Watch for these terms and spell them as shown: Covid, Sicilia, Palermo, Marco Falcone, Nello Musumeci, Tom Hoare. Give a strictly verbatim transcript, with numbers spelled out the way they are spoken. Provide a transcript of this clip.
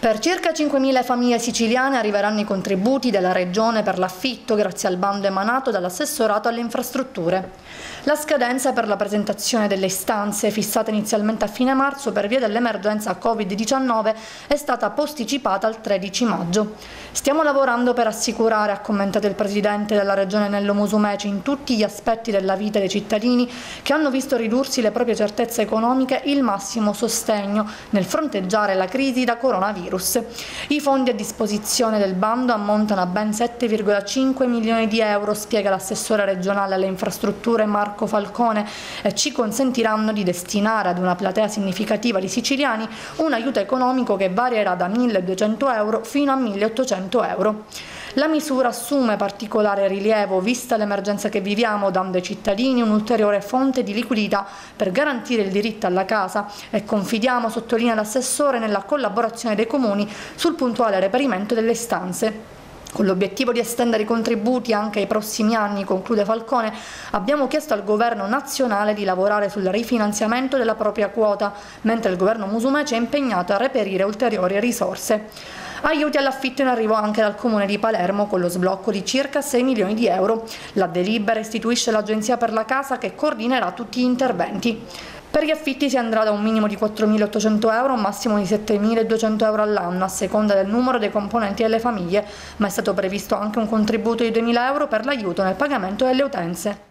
Per circa cinquemila famiglie siciliane arriveranno i contributi della Regione per l'affitto grazie al bando emanato dall'assessorato alle infrastrutture. La scadenza per la presentazione delle istanze, fissata inizialmente a fine marzo per via dell'emergenza Covid diciannove, è stata posticipata al tredici maggio. Stiamo lavorando per assicurare, ha commentato il Presidente della Regione Nello Musumeci, in tutti gli aspetti della vita dei cittadini che hanno visto ridursi le proprie certezze economiche, il massimo sostegno nel fronteggiare la crisi da coronavirus. I fondi a disposizione del bando ammontano a ben sette virgola cinque milioni di euro, spiega l'assessore regionale alle infrastrutture Marco Falcone, e ci consentiranno di destinare ad una platea significativa di siciliani un aiuto economico che varierà da milleduecento euro fino a milleottocento euro. La misura assume particolare rilievo vista l'emergenza che viviamo, dando ai cittadini un'ulteriore fonte di liquidità per garantire il diritto alla casa, e confidiamo, sottolinea l'assessore, nella collaborazione dei comuni sul puntuale reperimento delle istanze. Con l'obiettivo di estendere i contributi anche ai prossimi anni, conclude Falcone, abbiamo chiesto al governo nazionale di lavorare sul rifinanziamento della propria quota, mentre il governo Musumeci è impegnato a reperire ulteriori risorse. Aiuti all'affitto in arrivo anche dal Comune di Palermo con lo sblocco di circa sei milioni di euro. La delibera istituisce l'Agenzia per la Casa che coordinerà tutti gli interventi. Per gli affitti si andrà da un minimo di quattromilaottocento euro a un massimo di settemiladuecento euro all'anno, a seconda del numero dei componenti delle famiglie, ma è stato previsto anche un contributo di duemila euro per l'aiuto nel pagamento delle utenze.